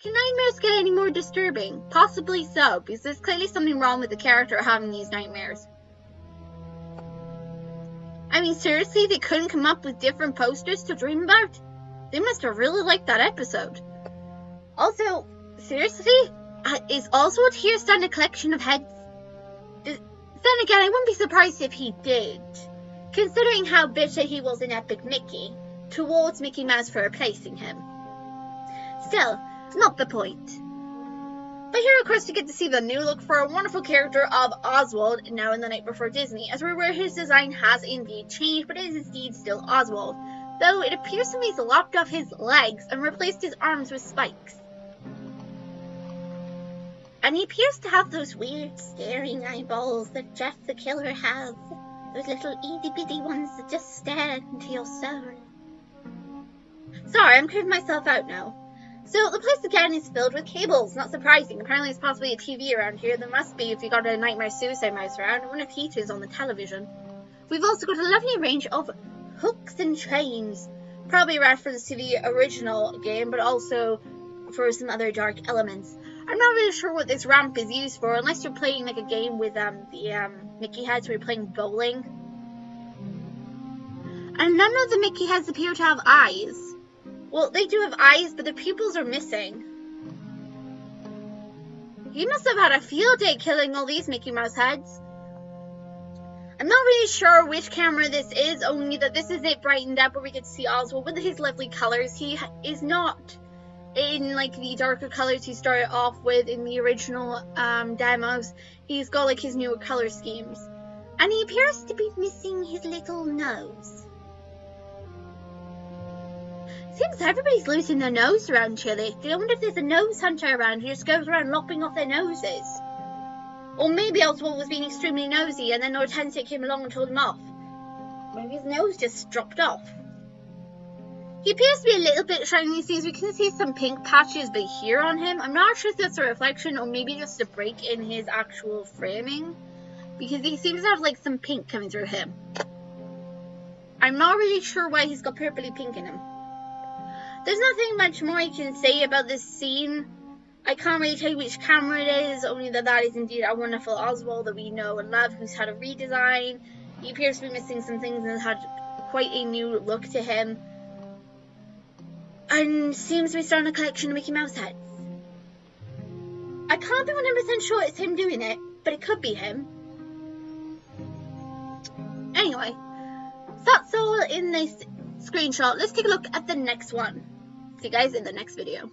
Can nightmares get any more disturbing? Possibly so, because there's clearly something wrong with the character having these nightmares. I mean, seriously, they couldn't come up with different posters to dream about? They must have really liked that episode. Also, seriously? Is Oswald here starting a collection of heads? Then again, I wouldn't be surprised if he did, considering how bitter he was in Epic Mickey, towards Mickey Mouse for replacing him. Still, not the point. But here, of course, we get to see the new look for a wonderful character of Oswald, now in The Night Before Disney, as we're aware his design has indeed changed, but it is indeed still Oswald, though it appears to me he's lopped off his legs and replaced his arms with spikes. And he appears to have those weird staring eyeballs that Jeff the Killer has. Those little itty-bitty ones that just stare into your soul. Sorry, I'm creeping myself out now. So, the place again is filled with cables, not surprising. Apparently there's possibly a TV around here. There must be if you got a Nightmare Suicide Mouse around, and one of Peter's on the television. We've also got a lovely range of hooks and chains. Probably a reference to the original game, but also for some other dark elements. I'm not really sure what this ramp is used for, unless you're playing like a game with the Mickey heads where you're playing bowling. And none of the Mickey heads appear to have eyes. Well, they do have eyes, but the pupils are missing. You must have had a field day killing all these Mickey Mouse heads. I'm not really sure which camera this is, only that this is it brightened up where we get to see Oswald with his lovely colors. He is not in like the darker colors he started off with in the original demos. He's got like his newer color schemes, and he appears to be missing his little nose. Seems everybody's losing their nose around Chile. I wonder if there's a nose hunter around who just goes around lopping off their noses. Or maybe Oswald was being extremely nosy and then Ortensio came along and told him off. Maybe his nose just dropped off. He appears to be a little bit shiny, since we can see some pink patches but here on him. I'm not sure if that's a reflection or maybe just a break in his actual framing, because he seems to have like some pink coming through him. I'm not really sure why he's got purpley pink in him. There's nothing much more I can say about this scene. I can't really tell you which camera it is, only that that is indeed our wonderful Oswald that we know and love, who's had a redesign. He appears to be missing some things and has had quite a new look to him. And seems to be starting a collection of Mickey Mouse heads. I can't be 100% sure it's him doing it, but it could be him. Anyway, that's all in this screenshot. Let's take a look at the next one. See you guys in the next video.